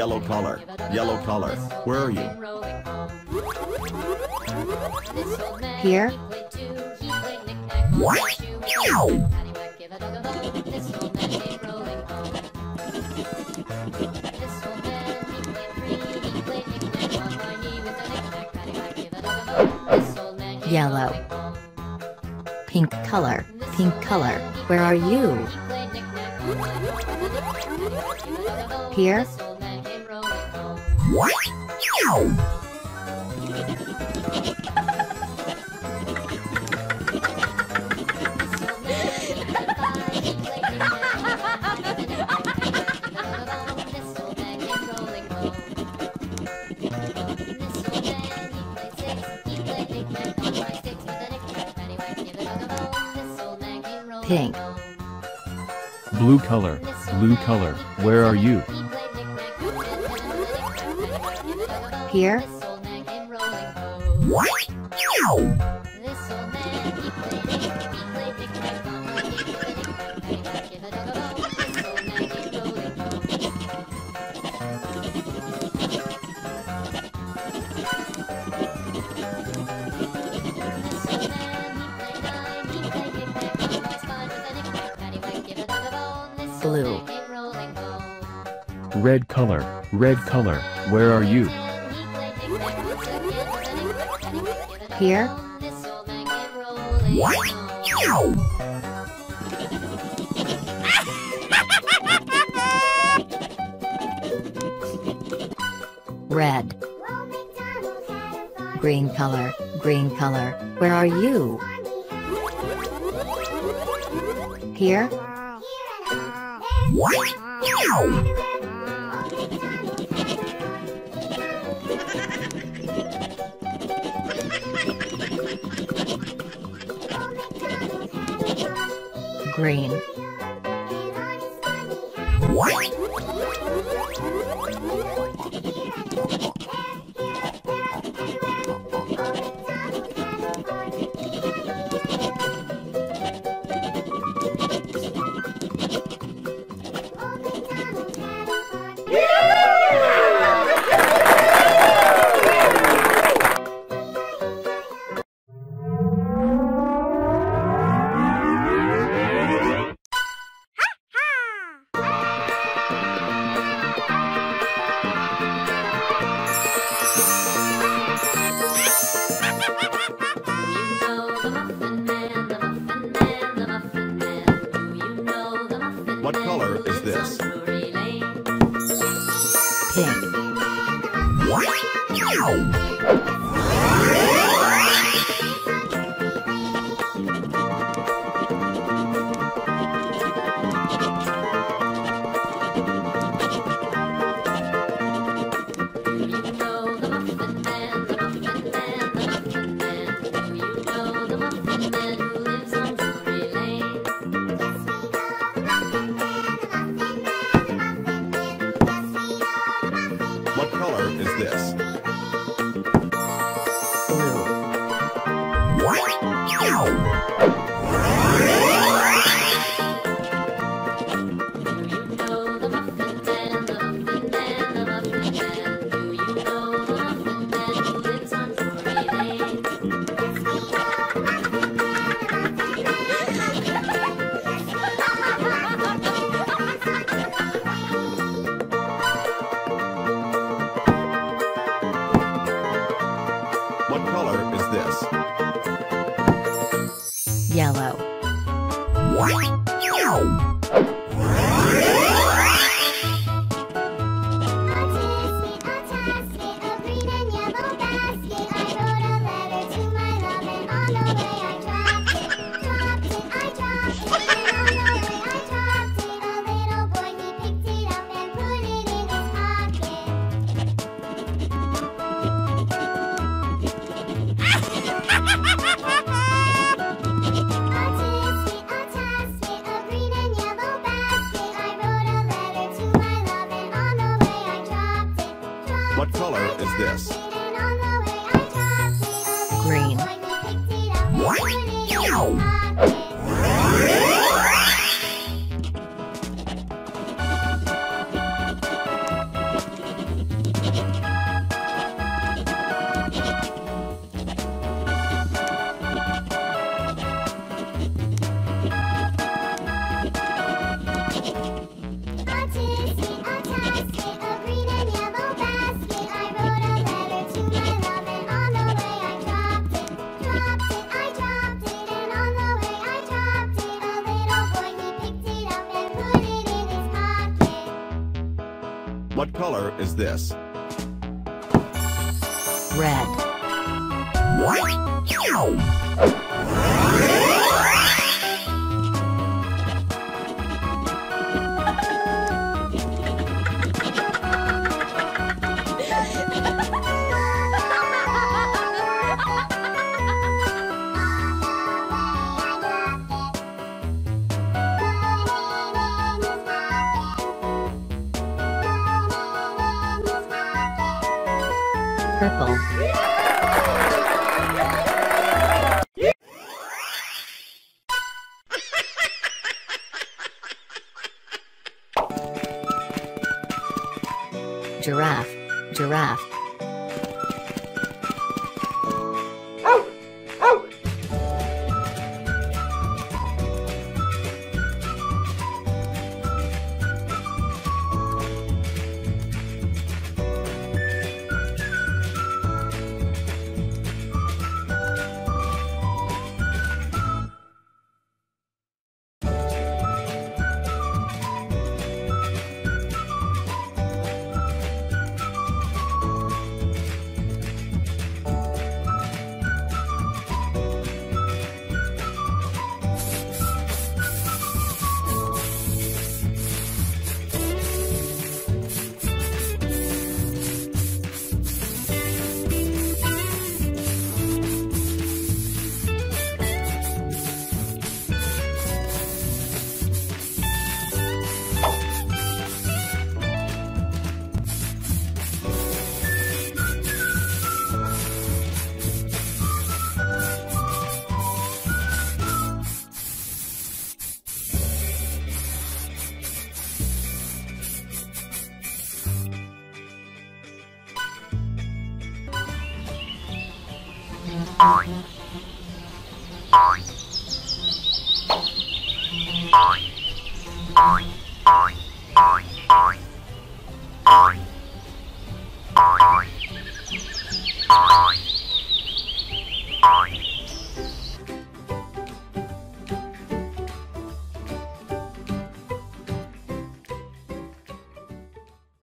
yellow collar, where are you? Here. Yellow. Pink color, where are you? Here. Pink. Blue color, where are you? Here. Blue. Red color, where are you? Here. Red. Green color, where are you? Here. Green. Yellow. What color is this? Green. What color is this? Red. Purple. Giraffe, giraffe. Oink.